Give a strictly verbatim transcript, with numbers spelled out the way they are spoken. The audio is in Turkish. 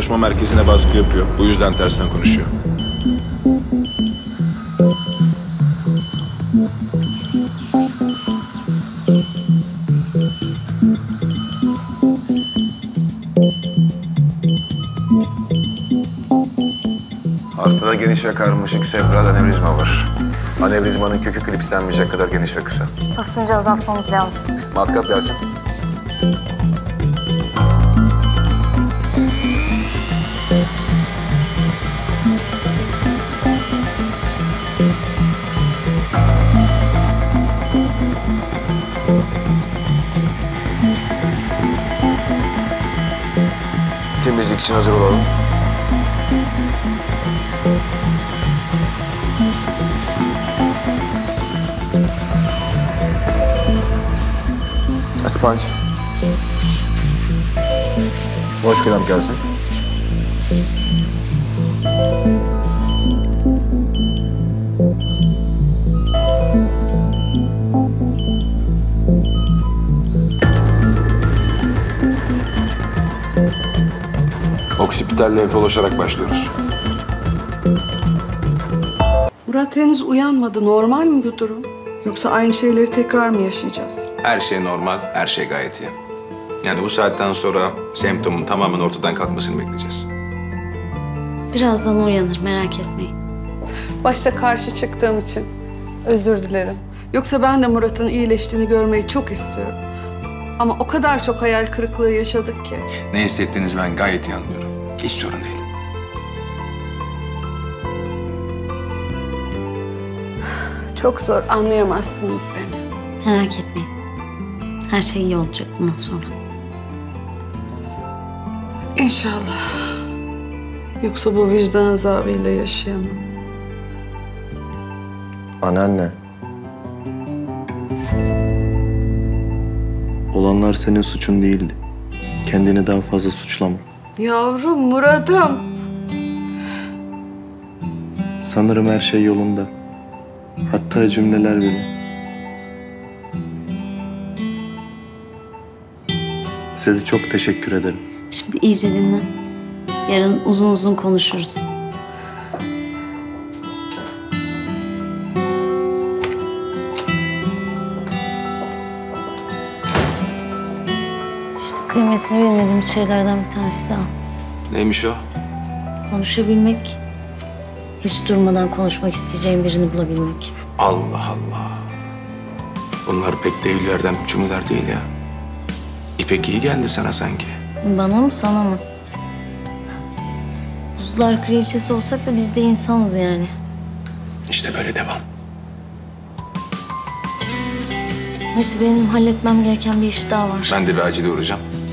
konuşma merkezine baskı yapıyor. Bu yüzden tersten konuşuyor. Hastada geniş ve karmaşık sebral anevrizma var. Anevrizmanın kökü klipslenmeyecek kadar geniş ve kısa. Basıncı azaltmamız lazım. Matkap lazım. Temizlik için hazır olalım. Sponge. Boş kalem gelsin. Oksipitalle dolaşarak başlıyoruz. Murat henüz uyanmadı. Normal mi bu durum? Yoksa aynı şeyleri tekrar mı yaşayacağız? Her şey normal, her şey gayet iyi. Yani bu saatten sonra semptomun tamamen ortadan kalkmasını bekleyeceğiz. Birazdan uyanır, merak etmeyin. Başta karşı çıktığım için özür dilerim. Yoksa ben de Murat'ın iyileştiğini görmeyi çok istiyorum. Ama o kadar çok hayal kırıklığı yaşadık ki. Ne hissettiğinizi ben gayet iyi anlıyorum. Hiç sorun değil. Çok zor, anlayamazsınız beni. Merak etmeyin. Her şey iyi olacak bundan sonra. İnşallah. Yoksa bu vicdan azabıyla yaşayamam. Anneanne. Olanlar senin suçun değildi. Kendini daha fazla suçlama. Yavrum, Murat'ım. Sanırım her şey yolunda. Hatta cümleler bile. Size çok teşekkür ederim. Şimdi iyice dinle. Yarın uzun uzun konuşuruz. İşte kıymetini bilmediğimiz şeylerden bir tanesi daha. Neymiş o? Konuşabilmek. Hiç durmadan konuşmak isteyeceğim birini bulabilmek. Allah Allah. Bunlar pek deyillerden cümleler değil ya. İpek iyi geldi sana sanki. Bana mı, sana mı? Buzlar kraliçesi olsak da biz de insanız yani. İşte böyle devam. Neyse, benim halletmem gereken bir iş daha var. Ben de bir acil uğrayacağım.